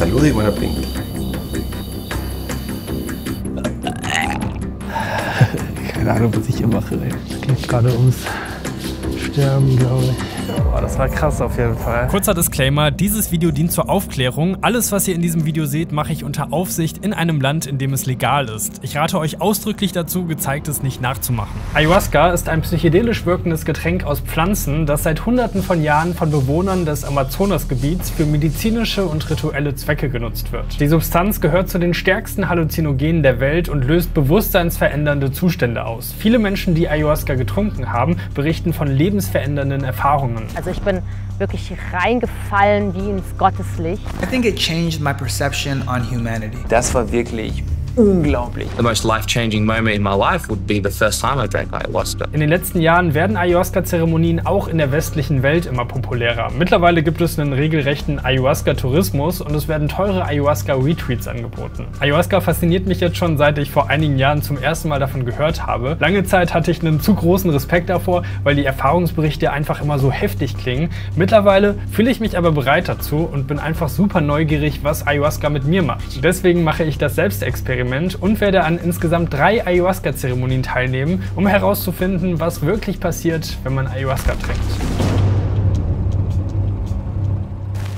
Salud y buena pinta. Keine Ahnung, was ich hier mache, ey. Es geht gerade ums Sterben, glaube ich. Boah, das war krass auf jeden Fall. Kurzer Disclaimer, dieses Video dient zur Aufklärung. Alles, was ihr in diesem Video seht, mache ich unter Aufsicht in einem Land, in dem es legal ist. Ich rate euch ausdrücklich dazu, Gezeigtes nicht nachzumachen. Ayahuasca ist ein psychedelisch wirkendes Getränk aus Pflanzen, das seit Hunderten von Jahren von Bewohnern des Amazonasgebiets für medizinische und rituelle Zwecke genutzt wird. Die Substanz gehört zu den stärksten Halluzinogenen der Welt und löst bewusstseinsverändernde Zustände aus. Viele Menschen, die Ayahuasca getrunken haben, berichten von lebensverändernden Erfahrungen. Also ich bin wirklich reingefallen wie ins Gotteslicht. I think it changed my perception on humanity. Das war wirklich unglaublich. The most life-changing moment in my life would be the first time I drank Ayahuasca. In den letzten Jahren werden Ayahuasca-Zeremonien auch in der westlichen Welt immer populärer. Mittlerweile gibt es einen regelrechten Ayahuasca-Tourismus und es werden teure Ayahuasca-Retreats angeboten. Ayahuasca fasziniert mich jetzt schon, seit ich vor einigen Jahren zum ersten Mal davon gehört habe. Lange Zeit hatte ich einen zu großen Respekt davor, weil die Erfahrungsberichte einfach immer so heftig klingen. Mittlerweile fühle ich mich aber bereit dazu und bin einfach super neugierig, was Ayahuasca mit mir macht. Deswegen mache ich das Selbstexperiment und werde an insgesamt 3 Ayahuasca-Zeremonien teilnehmen, um herauszufinden, was wirklich passiert, wenn man Ayahuasca trinkt.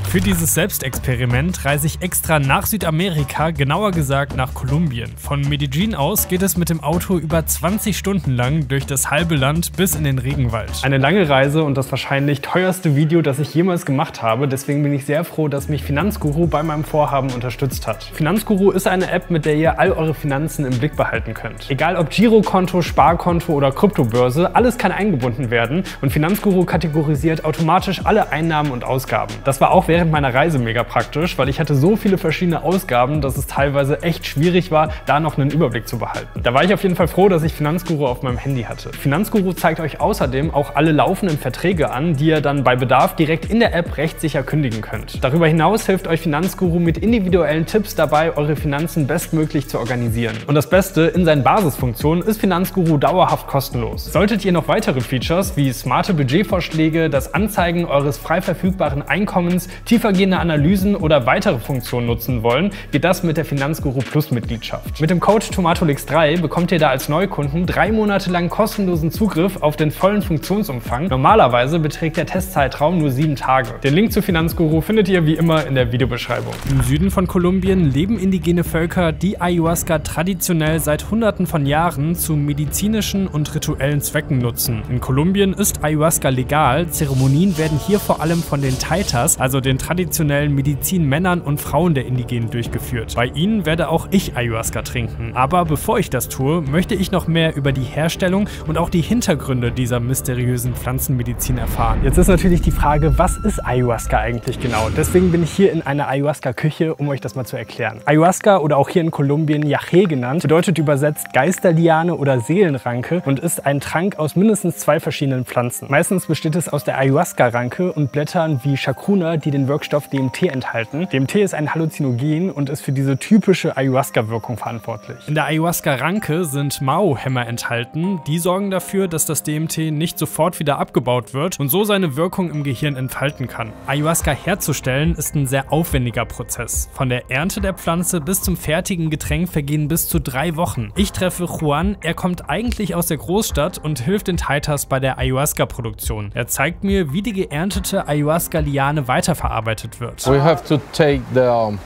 Für dieses Selbstexperiment reise ich extra nach Südamerika, genauer gesagt nach Kolumbien. Von Medellin aus geht es mit dem Auto über 20 Stunden lang durch das halbe Land bis in den Regenwald. Eine lange Reise und das wahrscheinlich teuerste Video, das ich jemals gemacht habe. Deswegen bin ich sehr froh, dass mich Finanzguru bei meinem Vorhaben unterstützt hat. Finanzguru ist eine App, mit der ihr all eure Finanzen im Blick behalten könnt. Egal ob Girokonto, Sparkonto oder Kryptobörse, alles kann eingebunden werden und Finanzguru kategorisiert automatisch alle Einnahmen und Ausgaben. Das war auch während meiner Reise mega praktisch, weil ich hatte so viele verschiedene Ausgaben, dass es teilweise echt schwierig war, da noch einen Überblick zu behalten. Da war ich auf jeden Fall froh, dass ich Finanzguru auf meinem Handy hatte. Finanzguru zeigt euch außerdem auch alle laufenden Verträge an, die ihr dann bei Bedarf direkt in der App rechtssicher kündigen könnt. Darüber hinaus hilft euch Finanzguru mit individuellen Tipps dabei, eure Finanzen bestmöglich zu organisieren. Und das Beste, in seinen Basisfunktionen ist Finanzguru dauerhaft kostenlos. Solltet ihr noch weitere Features wie smarte Budgetvorschläge, das Anzeigen eures frei verfügbaren Einkommens, tiefergehende Analysen oder weitere Funktionen nutzen wollen, geht das mit der Finanzguru Plus Mitgliedschaft. Mit dem Code TOMATOLIX3 bekommt ihr da als Neukunden 3 Monate lang kostenlosen Zugriff auf den vollen Funktionsumfang. Normalerweise beträgt der Testzeitraum nur 7 Tage. Den Link zu Finanzguru findet ihr wie immer in der Videobeschreibung. Im Süden von Kolumbien leben indigene Völker, die Ayahuasca traditionell seit Hunderten von Jahren zu medizinischen und rituellen Zwecken nutzen. In Kolumbien ist Ayahuasca legal, Zeremonien werden hier vor allem von den Taitas, also den traditionellen Medizinmännern und Frauen der Indigenen durchgeführt. Bei ihnen werde auch ich Ayahuasca trinken. Aber bevor ich das tue, möchte ich noch mehr über die Herstellung und auch die Hintergründe dieser mysteriösen Pflanzenmedizin erfahren. Jetzt ist natürlich die Frage, was ist Ayahuasca eigentlich genau? Deswegen bin ich hier in einer Ayahuasca-Küche, um euch das mal zu erklären. Ayahuasca oder auch hier in Kolumbien Yajé genannt, bedeutet übersetzt Geisterliane oder Seelenranke und ist ein Trank aus mindestens 2 verschiedenen Pflanzen. Meistens besteht es aus der Ayahuasca-Ranke und Blättern wie Chacruna, die den Wirkstoff DMT enthalten. DMT ist ein Halluzinogen und ist für diese typische Ayahuasca-Wirkung verantwortlich. In der Ayahuasca-Ranke sind MAO-Hemmer enthalten. Die sorgen dafür, dass das DMT nicht sofort wieder abgebaut wird und so seine Wirkung im Gehirn entfalten kann. Ayahuasca herzustellen ist ein sehr aufwendiger Prozess. Von der Ernte der Pflanze bis zum fertigen Getränk vergehen bis zu 3 Wochen. Ich treffe Juan, er kommt eigentlich aus der Großstadt und hilft den Taitas bei der Ayahuasca-Produktion. Er zeigt mir, wie die geerntete Ayahuasca-Liane weiterverarbeitet wird. We have to take the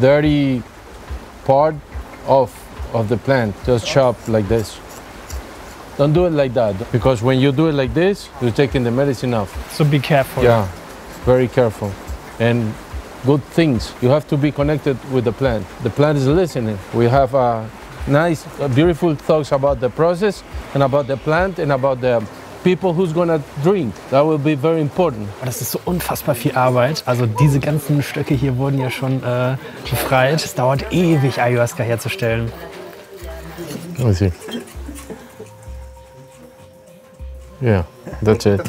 dirty part of the plant, just chop like this. Don't do it like that, because when you do it like this, you're taking the medicine off. So be careful. Yeah, very careful. And good things. You have to be connected with the plant. The plant is listening. We have nice, beautiful thoughts about the process and about the plant and about the people who's gonna drink. That will be very important. Das ist so unfassbar viel Arbeit. Also diese ganzen Stöcke hier wurden ja schon befreit. Es dauert ewig, Ayahuasca herzustellen. Ja. Yeah.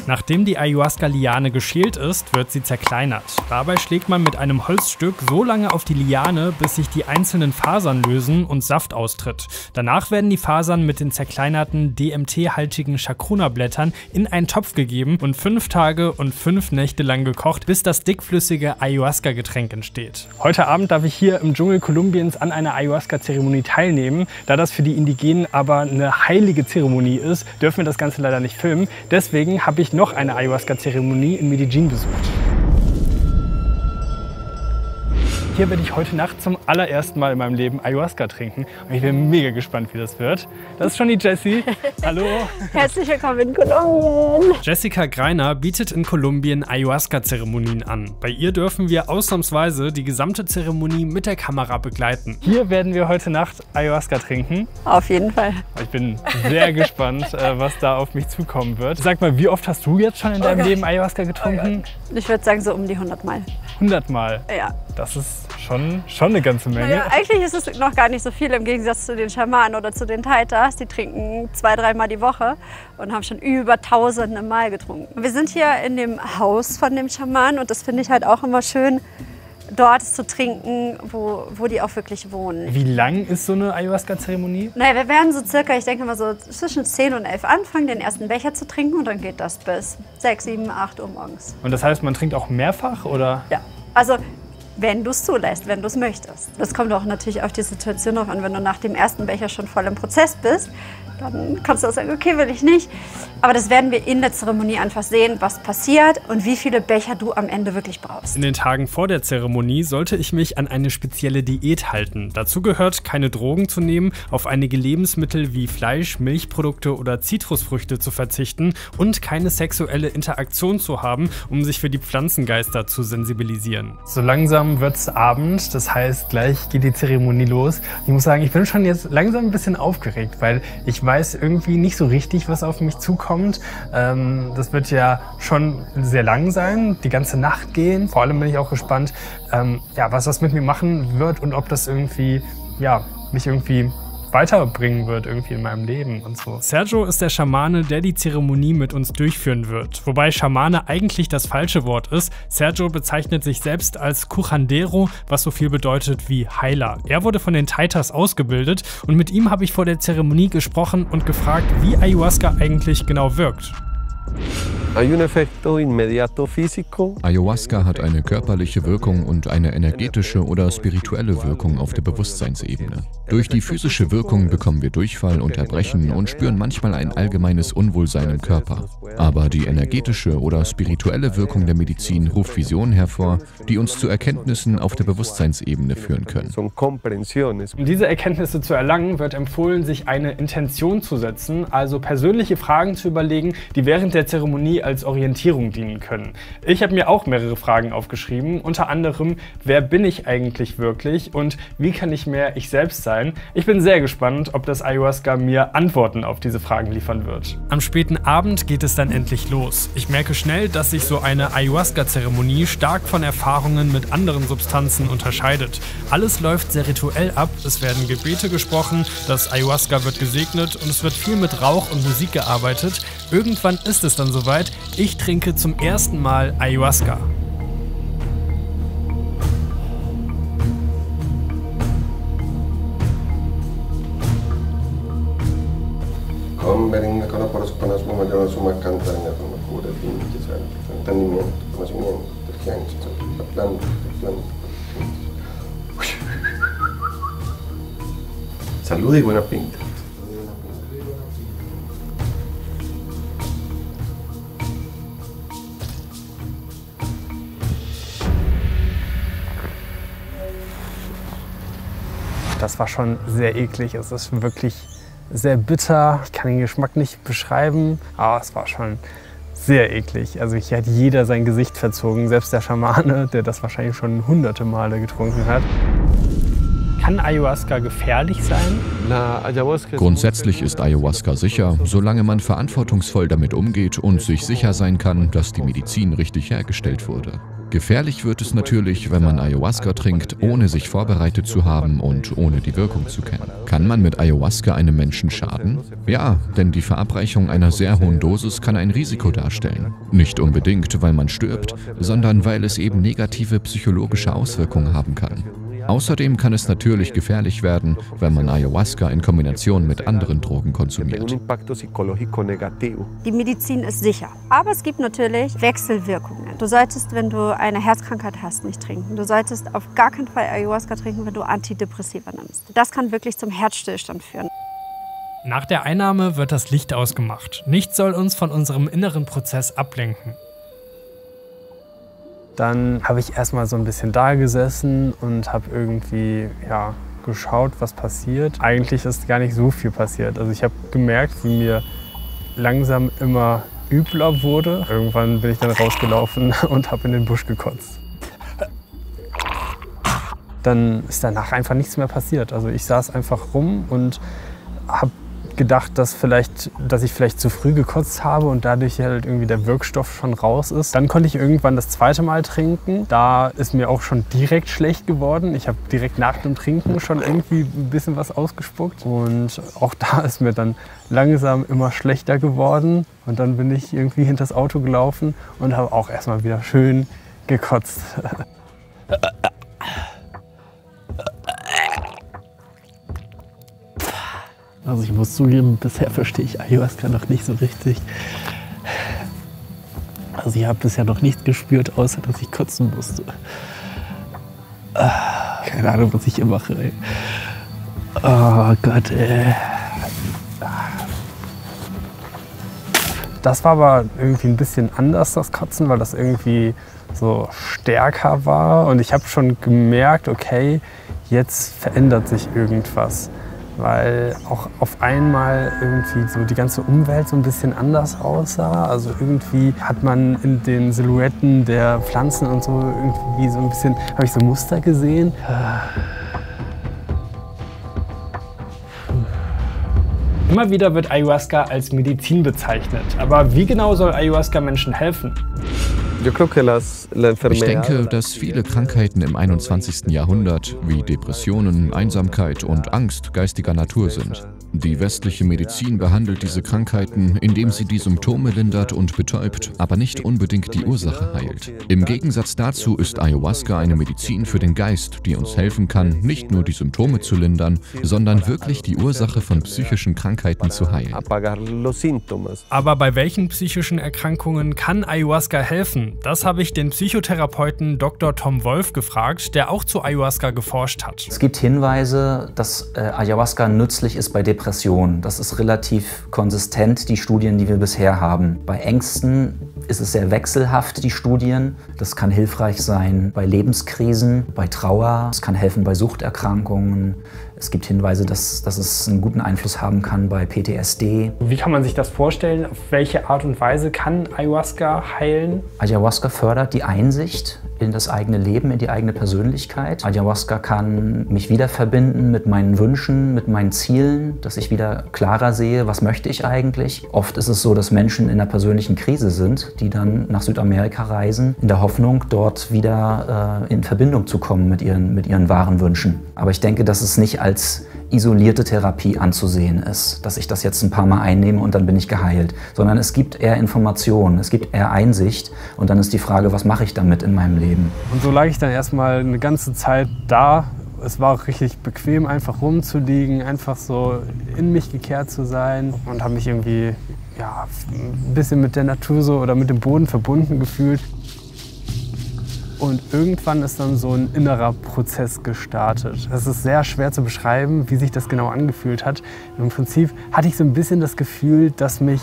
Nachdem die Ayahuasca-Liane geschält ist, wird sie zerkleinert. Dabei schlägt man mit einem Holzstück so lange auf die Liane, bis sich die einzelnen Fasern lösen und Saft austritt. Danach werden die Fasern mit den zerkleinerten DMT-haltigen Chacruna-Blättern in einen Topf gegeben und 5 Tage und 5 Nächte lang gekocht, bis das dickflüssige Ayahuasca-Getränk entsteht. Heute Abend darf ich hier im Dschungel Kolumbiens an einer Ayahuasca-Zeremonie teilnehmen. Da das für die Indigenen aber eine heilige Zeremonie ist, dürfen wir das Ganze leider nicht filmen. Deswegen habe ich noch eine Ayahuasca-Zeremonie in Medellin besucht. Hier werde ich heute Nacht zum allerersten Mal in meinem Leben Ayahuasca trinken. Und ich bin mega gespannt, wie das wird. Das ist schon die Jessie. Hallo. Herzlich willkommen in Kolumbien. Jessica Greiner bietet in Kolumbien Ayahuasca-Zeremonien an. Bei ihr dürfen wir ausnahmsweise die gesamte Zeremonie mit der Kamera begleiten. Hier werden wir heute Nacht Ayahuasca trinken. Auf jeden Fall. Ich bin sehr gespannt, was da auf mich zukommen wird. Sag mal, wie oft hast du jetzt schon in deinem Leben Ayahuasca getrunken? Oh, ich würde sagen so um die 100 Mal. 100 Mal? Ja. Das ist schon eine ganze Menge. Ja, eigentlich ist es noch gar nicht so viel im Gegensatz zu den Schamanen oder zu den Taitas. Die trinken 2-3 Mal die Woche und haben schon über 1000 Mal getrunken. Wir sind hier in dem Haus von dem Schamanen und das finde ich halt auch immer schön, dort zu trinken, wo die auch wirklich wohnen. Wie lang ist so eine Ayahuasca-Zeremonie? Naja, wir werden so circa, ich denke mal so zwischen 10 und 11 anfangen, den ersten Becher zu trinken und dann geht das bis 6, 7, 8 Uhr morgens. Und das heißt, man trinkt auch mehrfach, oder? Ja, also wenn du es zulässt, wenn du es möchtest. Das kommt auch natürlich auf die Situation drauf an, wenn du nach dem ersten Becher schon voll im Prozess bist, dann kannst du auch sagen, okay, will ich nicht. Aber das werden wir in der Zeremonie einfach sehen, was passiert und wie viele Becher du am Ende wirklich brauchst. In den Tagen vor der Zeremonie sollte ich mich an eine spezielle Diät halten. Dazu gehört, keine Drogen zu nehmen, auf einige Lebensmittel wie Fleisch, Milchprodukte oder Zitrusfrüchte zu verzichten und keine sexuelle Interaktion zu haben, um sich für die Pflanzengeister zu sensibilisieren. So langsam wird's Abend, das heißt, gleich geht die Zeremonie los. Ich muss sagen, ich bin schon jetzt langsam ein bisschen aufgeregt, weil ich weiß irgendwie nicht so richtig, was auf mich zukommt. Das wird ja schon sehr lang sein, die ganze Nacht gehen. Vor allem bin ich auch gespannt, ja, was das mit mir machen wird und ob das irgendwie, ja, mich irgendwie weiterbringen wird irgendwie in meinem Leben und so. Sergio ist der Schamane, der die Zeremonie mit uns durchführen wird. Wobei Schamane eigentlich das falsche Wort ist. Sergio bezeichnet sich selbst als Curandero, was so viel bedeutet wie Heiler. Er wurde von den Taitas ausgebildet und mit ihm habe ich vor der Zeremonie gesprochen und gefragt, wie Ayahuasca eigentlich genau wirkt. Ayahuasca hat eine körperliche Wirkung und eine energetische oder spirituelle Wirkung auf der Bewusstseinsebene. Durch die physische Wirkung bekommen wir Durchfall und Erbrechen und spüren manchmal ein allgemeines Unwohlsein im Körper. Aber die energetische oder spirituelle Wirkung der Medizin ruft Visionen hervor, die uns zu Erkenntnissen auf der Bewusstseinsebene führen können. Um diese Erkenntnisse zu erlangen, wird empfohlen, sich eine Intention zu setzen, also persönliche Fragen zu überlegen, die während der Zeremonie als Orientierung dienen können. Ich habe mir auch mehrere Fragen aufgeschrieben, unter anderem, wer bin ich eigentlich wirklich und wie kann ich mehr ich selbst sein? Ich bin sehr gespannt, ob das Ayahuasca mir Antworten auf diese Fragen liefern wird. Am späten Abend geht es dann endlich los. Ich merke schnell, dass sich so eine Ayahuasca-Zeremonie stark von Erfahrungen mit anderen Substanzen unterscheidet. Alles läuft sehr rituell ab, es werden Gebete gesprochen, das Ayahuasca wird gesegnet und es wird viel mit Rauch und Musik gearbeitet. Irgendwann ist es dann soweit, ich trinke zum ersten Mal Ayahuasca. Salud y buena pinta. Das war schon sehr eklig. Es ist wirklich sehr bitter. Ich kann den Geschmack nicht beschreiben, aber es war schon sehr eklig. Also hier hat jeder sein Gesicht verzogen, selbst der Schamane, der das wahrscheinlich schon hunderte Male getrunken hat. Kann Ayahuasca gefährlich sein? Grundsätzlich ist Ayahuasca sicher, solange man verantwortungsvoll damit umgeht und sich sicher sein kann, dass die Medizin richtig hergestellt wurde. Gefährlich wird es natürlich, wenn man Ayahuasca trinkt, ohne sich vorbereitet zu haben und ohne die Wirkung zu kennen. Kann man mit Ayahuasca einem Menschen schaden? Ja, denn die Verabreichung einer sehr hohen Dosis kann ein Risiko darstellen. Nicht unbedingt, weil man stirbt, sondern weil es eben negative psychologische Auswirkungen haben kann. Außerdem kann es natürlich gefährlich werden, wenn man Ayahuasca in Kombination mit anderen Drogen konsumiert. Die Medizin ist sicher, aber es gibt natürlich Wechselwirkungen. Du solltest, wenn du eine Herzkrankheit hast, nicht trinken. Du solltest auf gar keinen Fall Ayahuasca trinken, wenn du Antidepressiva nimmst. Das kann wirklich zum Herzstillstand führen. Nach der Einnahme wird das Licht ausgemacht. Nichts soll uns von unserem inneren Prozess ablenken. Dann habe ich erstmal so ein bisschen da gesessen und habe irgendwie geschaut, was passiert. Eigentlich ist gar nicht so viel passiert. Also ich habe gemerkt, wie mir langsam immer übler wurde. Irgendwann bin ich dann rausgelaufen und habe in den Busch gekotzt. Dann ist danach einfach nichts mehr passiert. Also ich saß einfach rum und habe gedacht, dass ich vielleicht zu früh gekotzt habe und dadurch halt irgendwie der Wirkstoff schon raus ist. Dann konnte ich irgendwann das zweite Mal trinken. Da ist mir auch schon direkt schlecht geworden. Ich habe direkt nach dem Trinken schon irgendwie ein bisschen was ausgespuckt. Und auch da ist mir dann langsam immer schlechter geworden. Und dann bin ich irgendwie hinter das Auto gelaufen und habe auch erstmal wieder schön gekotzt. Also ich muss zugeben, bisher verstehe ich Ayahuasca noch nicht so richtig. Also ich habe bisher noch nichts gespürt, außer dass ich kotzen musste. Keine Ahnung, was ich hier mache, ey. Oh Gott, ey. Das war aber irgendwie ein bisschen anders, das Kotzen, weil das irgendwie so stärker war. Und ich habe schon gemerkt, okay, jetzt verändert sich irgendwas. Weil auch auf einmal irgendwie so die ganze Umwelt so ein bisschen anders aussah. Also irgendwie hat man in den Silhouetten der Pflanzen und so irgendwie so ein bisschen, habe ich so Muster gesehen. Immer wieder wird Ayahuasca als Medizin bezeichnet. Aber wie genau soll Ayahuasca Menschen helfen? Ich denke, dass viele Krankheiten im 21. Jahrhundert wie Depressionen, Einsamkeit und Angst geistiger Natur sind. Die westliche Medizin behandelt diese Krankheiten, indem sie die Symptome lindert und betäubt, aber nicht unbedingt die Ursache heilt. Im Gegensatz dazu ist Ayahuasca eine Medizin für den Geist, die uns helfen kann, nicht nur die Symptome zu lindern, sondern wirklich die Ursache von psychischen Krankheiten zu heilen. Aber bei welchen psychischen Erkrankungen kann Ayahuasca helfen? Das habe ich den Psychotherapeuten Dr. Tom Wolff gefragt, der auch zu Ayahuasca geforscht hat. Es gibt Hinweise, dass Ayahuasca nützlich ist bei Depressionen. Das ist relativ konsistent, die Studien, die wir bisher haben. Bei Ängsten ist es sehr wechselhaft, die Studien. Das kann hilfreich sein bei Lebenskrisen, bei Trauer. Es kann helfen bei Suchterkrankungen. Es gibt Hinweise, dass es einen guten Einfluss haben kann bei PTSD. Wie kann man sich das vorstellen? Auf welche Art und Weise kann Ayahuasca heilen? Ayahuasca fördert die Einsicht in das eigene Leben, in die eigene Persönlichkeit. Ayahuasca kann mich wieder verbinden mit meinen Wünschen, mit meinen Zielen, dass ich wieder klarer sehe, was möchte ich eigentlich. Oft ist es so, dass Menschen in einer persönlichen Krise sind, die dann nach Südamerika reisen, in der Hoffnung, dort wieder in Verbindung zu kommen mit ihren wahren Wünschen. Aber ich denke, dass es nicht als isolierte Therapie anzusehen ist, dass ich das jetzt ein paar Mal einnehme und dann bin ich geheilt, sondern es gibt eher Informationen, es gibt eher Einsicht und dann ist die Frage, was mache ich damit in meinem Leben? Und so lag ich dann erstmal eine ganze Zeit da. Es war auch richtig bequem, einfach rumzuliegen, einfach so in mich gekehrt zu sein und habe mich irgendwie ein bisschen mit der Natur so oder mit dem Boden verbunden gefühlt. Und irgendwann ist dann so ein innerer Prozess gestartet. Es ist sehr schwer zu beschreiben, wie sich das genau angefühlt hat. Im Prinzip hatte ich so ein bisschen das Gefühl, dass mich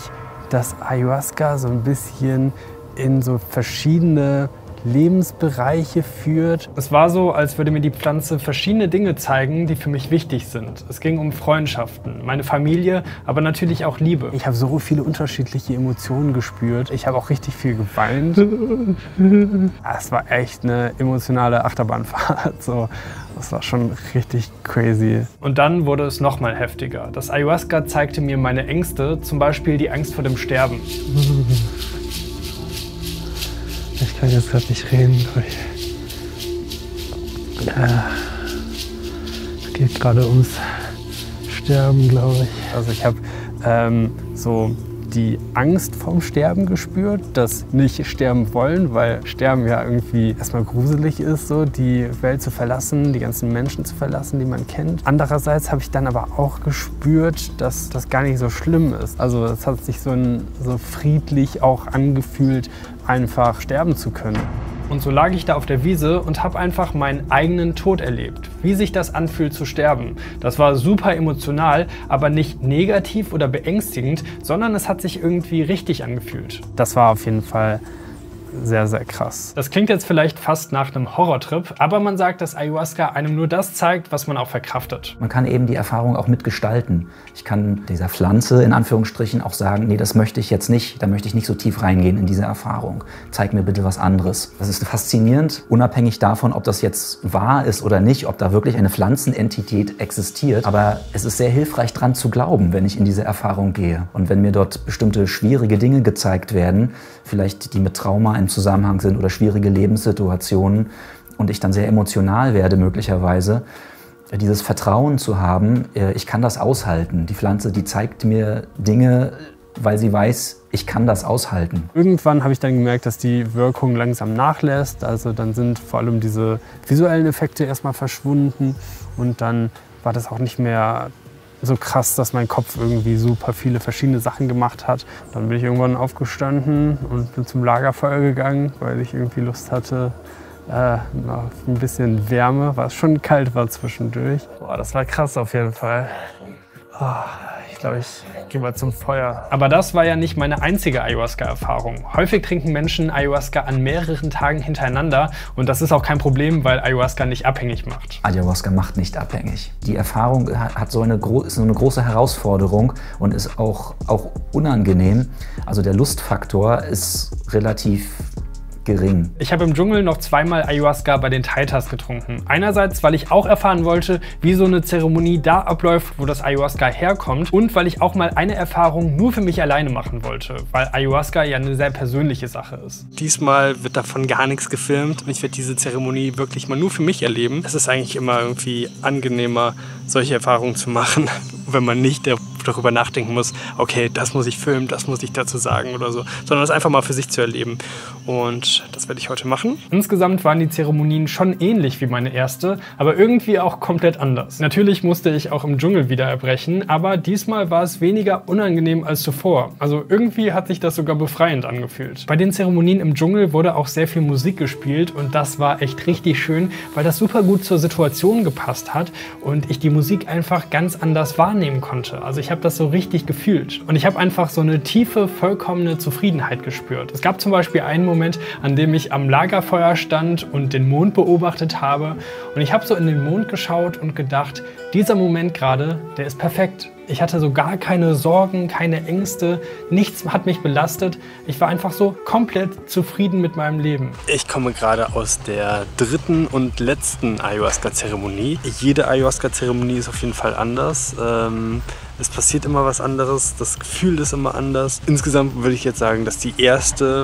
das Ayahuasca so ein bisschen in so verschiedene Lebensbereiche führt. Es war so, als würde mir die Pflanze verschiedene Dinge zeigen, die für mich wichtig sind. Es ging um Freundschaften, meine Familie, aber natürlich auch Liebe. Ich habe so viele unterschiedliche Emotionen gespürt. Ich habe auch richtig viel geweint. Es war echt eine emotionale Achterbahnfahrt. So. Das war schon richtig crazy. Und dann wurde es noch mal heftiger. Das Ayahuasca zeigte mir meine Ängste, zum Beispiel die Angst vor dem Sterben. Ich Ich kann jetzt gerade nicht reden, aber es geht gerade ums Sterben, glaube ich. Also ich habe so die Angst vom Sterben gespürt, das nicht sterben wollen, weil Sterben ja irgendwie erstmal gruselig ist, so die Welt zu verlassen, die ganzen Menschen zu verlassen, die man kennt. Andererseits habe ich dann aber auch gespürt, dass das gar nicht so schlimm ist. Also es hat sich so friedlich auch angefühlt, einfach sterben zu können. Und so lag ich da auf der Wiese und habe einfach meinen eigenen Tod erlebt. Wie sich das anfühlt zu sterben. Das war super emotional, aber nicht negativ oder beängstigend, sondern es hat sich irgendwie richtig angefühlt. Das war auf jeden Fall sehr, sehr krass. Das klingt jetzt vielleicht fast nach einem Horrortrip, aber man sagt, dass Ayahuasca einem nur das zeigt, was man auch verkraftet. Man kann eben die Erfahrung auch mitgestalten. Ich kann dieser Pflanze in Anführungsstrichen auch sagen, nee, das möchte ich jetzt nicht, da möchte ich nicht so tief reingehen in diese Erfahrung. Zeig mir bitte was anderes. Das ist faszinierend, unabhängig davon, ob das jetzt wahr ist oder nicht, ob da wirklich eine Pflanzenentität existiert. Aber es ist sehr hilfreich, dran zu glauben, wenn ich in diese Erfahrung gehe. Und wenn mir dort bestimmte schwierige Dinge gezeigt werden, vielleicht die mit Trauma im Zusammenhang sind oder schwierige Lebenssituationen und ich dann sehr emotional werde möglicherweise, dieses Vertrauen zu haben, ich kann das aushalten. Die Pflanze, die zeigt mir Dinge, weil sie weiß, ich kann das aushalten. Irgendwann habe ich dann gemerkt, dass die Wirkung langsam nachlässt. Also dann sind vor allem diese visuellen Effekte erstmal verschwunden und dann war das auch nicht mehr so krass, dass mein Kopf irgendwie super viele verschiedene Sachen gemacht hat. Dann bin ich irgendwann aufgestanden und bin zum Lagerfeuer gegangen, weil ich irgendwie Lust hatte auf ein bisschen Wärme, weil es schon kalt war zwischendurch. Boah, das war krass auf jeden Fall. Oh, ich glaube, ich gehe mal zum Feuer. Aber das war ja nicht meine einzige Ayahuasca-Erfahrung. Häufig trinken Menschen Ayahuasca an mehreren Tagen hintereinander und das ist auch kein Problem, weil Ayahuasca nicht abhängig macht. Ayahuasca macht nicht abhängig. Die Erfahrung hat so eine große Herausforderung und ist auch unangenehm. Also der Lustfaktor ist relativ gering. Ich habe im Dschungel noch zweimal Ayahuasca bei den Taitas getrunken. Einerseits, weil ich auch erfahren wollte, wie so eine Zeremonie da abläuft, wo das Ayahuasca herkommt und weil ich auch mal eine Erfahrung nur für mich alleine machen wollte, weil Ayahuasca ja eine sehr persönliche Sache ist. Diesmal wird davon gar nichts gefilmt und ich werde diese Zeremonie wirklich mal nur für mich erleben. Es ist eigentlich immer irgendwie angenehmer, solche Erfahrungen zu machen, wenn man nicht darüber nachdenken muss, okay, das muss ich filmen, das muss ich dazu sagen oder so, sondern das einfach mal für sich zu erleben. Und das werde ich heute machen. Insgesamt waren die Zeremonien schon ähnlich wie meine erste, aber irgendwie auch komplett anders. Natürlich musste ich auch im Dschungel wieder erbrechen, aber diesmal war es weniger unangenehm als zuvor. Also irgendwie hat sich das sogar befreiend angefühlt. Bei den Zeremonien im Dschungel wurde auch sehr viel Musik gespielt und das war echt richtig schön, weil das super gut zur Situation gepasst hat und ich die Musik einfach ganz anders wahrnehmen konnte. Also ich habe das so richtig gefühlt und ich habe einfach so eine tiefe, vollkommene Zufriedenheit gespürt. Es gab zum Beispiel einen Moment, an dem ich am Lagerfeuer stand und den Mond beobachtet habe und ich habe so in den Mond geschaut und gedacht, dieser Moment gerade, der ist perfekt. Ich hatte so gar keine Sorgen, keine Ängste, nichts hat mich belastet. Ich war einfach so komplett zufrieden mit meinem Leben. Ich komme gerade aus der dritten und letzten Ayahuasca-Zeremonie. Jede Ayahuasca-Zeremonie ist auf jeden Fall anders. Es passiert immer was anderes, das Gefühl ist immer anders. Insgesamt würde ich jetzt sagen, dass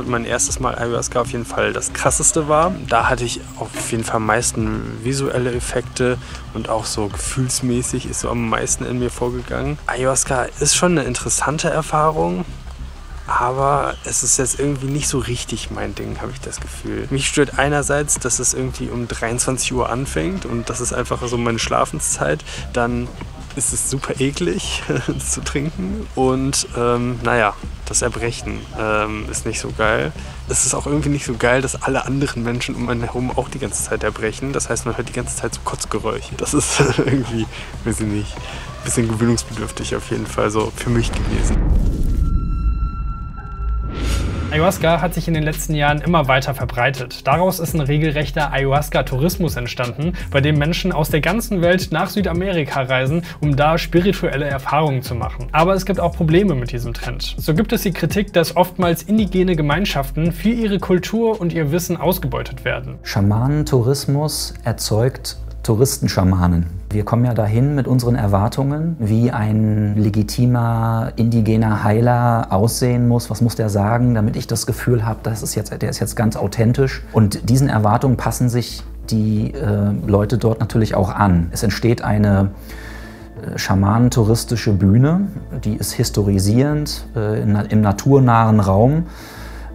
mein erstes Mal Ayahuasca auf jeden Fall das krasseste war. Da hatte ich auf jeden Fall am meisten visuelle Effekte und auch so gefühlsmäßig ist so am meisten in mir vorgegangen. Ayahuasca ist schon eine interessante Erfahrung, aber es ist jetzt irgendwie nicht so richtig mein Ding, habe ich das Gefühl. Mich stört einerseits, dass es irgendwie um 23 Uhr anfängt und das ist einfach so meine Schlafenszeit. Dann ist es super eklig zu trinken und naja, das Erbrechen ist nicht so geil. Es ist auch irgendwie nicht so geil, dass alle anderen Menschen um einen herum auch die ganze Zeit erbrechen. Das heißt, man hört die ganze Zeit so Kotzgeräusche. Das ist irgendwie, weiß ich nicht, ein bisschen gewöhnungsbedürftig auf jeden Fall so für mich gewesen. Ayahuasca hat sich in den letzten Jahren immer weiter verbreitet. Daraus ist ein regelrechter Ayahuasca-Tourismus entstanden, bei dem Menschen aus der ganzen Welt nach Südamerika reisen, um da spirituelle Erfahrungen zu machen. Aber es gibt auch Probleme mit diesem Trend. So gibt es die Kritik, dass oftmals indigene Gemeinschaften für ihre Kultur und ihr Wissen ausgebeutet werden. Schamanentourismus erzeugt Touristenschamanen. Wir kommen ja dahin mit unseren Erwartungen, wie ein legitimer indigener Heiler aussehen muss, was muss der sagen, damit ich das Gefühl habe, der ist jetzt ganz authentisch. Und diesen Erwartungen passen sich die Leute dort natürlich auch an. Es entsteht eine schamanentouristische Bühne, die ist historisierend im naturnahen Raum.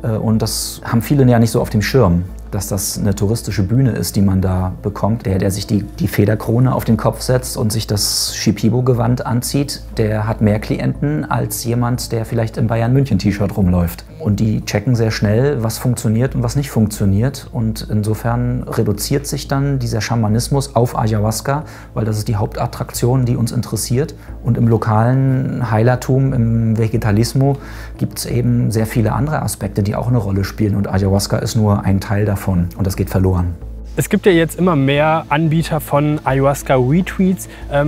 Und das haben viele ja nicht so auf dem Schirm, dass das eine touristische Bühne ist, die man da bekommt. Der sich die Federkrone auf den Kopf setzt und sich das Shipibo-Gewand anzieht, der hat mehr Klienten als jemand, der vielleicht im Bayern-München-T-Shirt rumläuft. Und die checken sehr schnell, was funktioniert und was nicht funktioniert. Und insofern reduziert sich dann dieser Schamanismus auf Ayahuasca, weil das ist die Hauptattraktion, die uns interessiert. Und im lokalen Heilertum, im Vegetalismus, gibt es eben sehr viele andere Aspekte, die auch eine Rolle spielen. Und Ayahuasca ist nur ein Teil davon. Und das geht verloren. Es gibt ja jetzt immer mehr Anbieter von Ayahuasca-Retreats.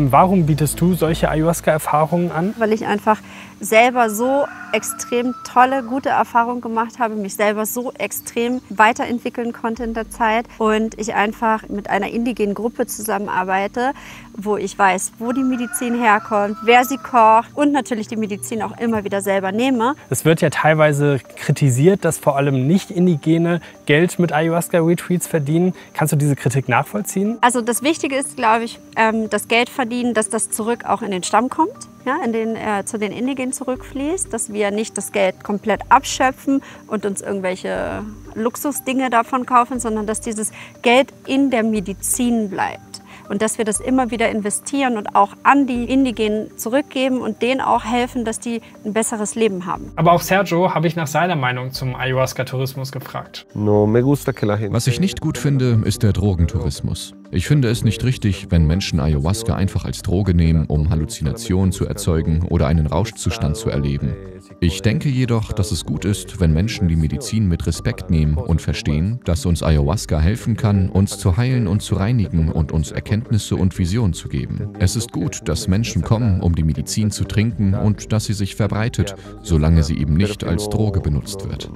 Warum bietest du solche Ayahuasca-Erfahrungen an? Weil ich einfach selber so extrem tolle, gute Erfahrungen gemacht habe, mich selber so extrem weiterentwickeln konnte in der Zeit und ich einfach mit einer indigenen Gruppe zusammenarbeite, wo ich weiß, wo die Medizin herkommt, wer sie kocht und natürlich die Medizin auch immer wieder selber nehme. Es wird ja teilweise kritisiert, dass vor allem Nicht-Indigene Geld mit Ayahuasca-Retreats verdienen. Kannst du diese Kritik nachvollziehen? Also das Wichtige ist, glaube ich, das Geld verdienen, dass das zurück auch in den Stamm kommt, ja, zu den Indigenen zurückfließt, dass wir nicht das Geld komplett abschöpfen und uns irgendwelche Luxusdinge davon kaufen, sondern dass dieses Geld in der Medizin bleibt. Und dass wir das immer wieder investieren und auch an die Indigenen zurückgeben und denen auch helfen, dass die ein besseres Leben haben. Aber auch Sergio habe ich nach seiner Meinung zum Ayahuasca-Tourismus gefragt. Was ich nicht gut finde, ist der Drogentourismus. Ich finde es nicht richtig, wenn Menschen Ayahuasca einfach als Droge nehmen, um Halluzinationen zu erzeugen oder einen Rauschzustand zu erleben. Ich denke jedoch, dass es gut ist, wenn Menschen die Medizin mit Respekt nehmen und verstehen, dass uns Ayahuasca helfen kann, uns zu heilen und zu reinigen und uns Erkenntnisse und Visionen zu geben. Es ist gut, dass Menschen kommen, um die Medizin zu trinken und dass sie sich verbreitet, solange sie eben nicht als Droge benutzt wird.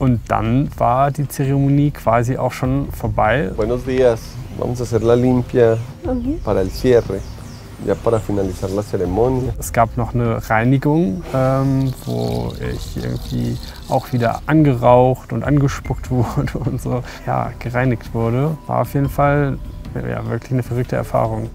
Und dann war die Zeremonie quasi auch schon vorbei. Buenos días. Vamos a hacer la limpia para el cierre. Ya para finalizar la ceremonia. Es gab noch eine Reinigung, wo ich irgendwie auch wieder angeraucht und angespuckt wurde und so, ja, gereinigt wurde. War auf jeden Fall ja, wirklich eine verrückte Erfahrung.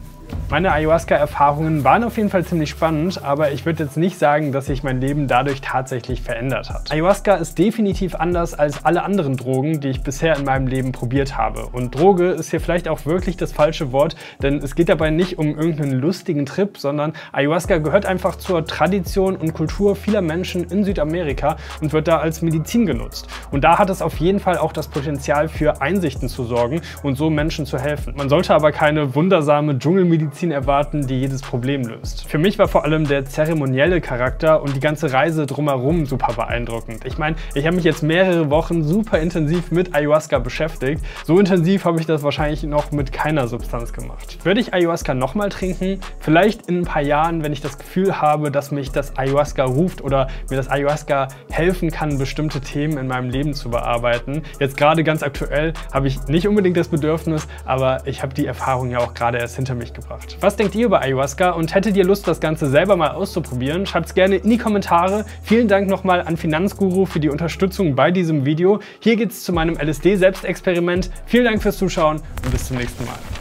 Meine Ayahuasca-Erfahrungen waren auf jeden Fall ziemlich spannend, aber ich würde jetzt nicht sagen, dass sich mein Leben dadurch tatsächlich verändert hat. Ayahuasca ist definitiv anders als alle anderen Drogen, die ich bisher in meinem Leben probiert habe. Und Droge ist hier vielleicht auch wirklich das falsche Wort, denn es geht dabei nicht um irgendeinen lustigen Trip, sondern Ayahuasca gehört einfach zur Tradition und Kultur vieler Menschen in Südamerika und wird da als Medizin genutzt. Und da hat es auf jeden Fall auch das Potenzial, für Einsichten zu sorgen und so Menschen zu helfen. Man sollte aber keine wundersame Dschungelmedizin erwarten, die jedes Problem löst. Für mich war vor allem der zeremonielle Charakter und die ganze Reise drumherum super beeindruckend. Ich meine, ich habe mich jetzt mehrere Wochen super intensiv mit Ayahuasca beschäftigt. So intensiv habe ich das wahrscheinlich noch mit keiner Substanz gemacht. Würde ich Ayahuasca nochmal trinken? Vielleicht in ein paar Jahren, wenn ich das Gefühl habe, dass mich das Ayahuasca ruft oder mir das Ayahuasca helfen kann, bestimmte Themen in meinem Leben zu bearbeiten. Jetzt gerade ganz aktuell habe ich nicht unbedingt das Bedürfnis, aber ich habe die Erfahrung ja auch gerade erst hinter mich gebracht. Was denkt ihr über Ayahuasca und hättet ihr Lust, das Ganze selber mal auszuprobieren? Schreibt es gerne in die Kommentare. Vielen Dank nochmal an Finanzguru für die Unterstützung bei diesem Video. Hier geht's zu meinem LSD-Selbstexperiment. Vielen Dank fürs Zuschauen und bis zum nächsten Mal.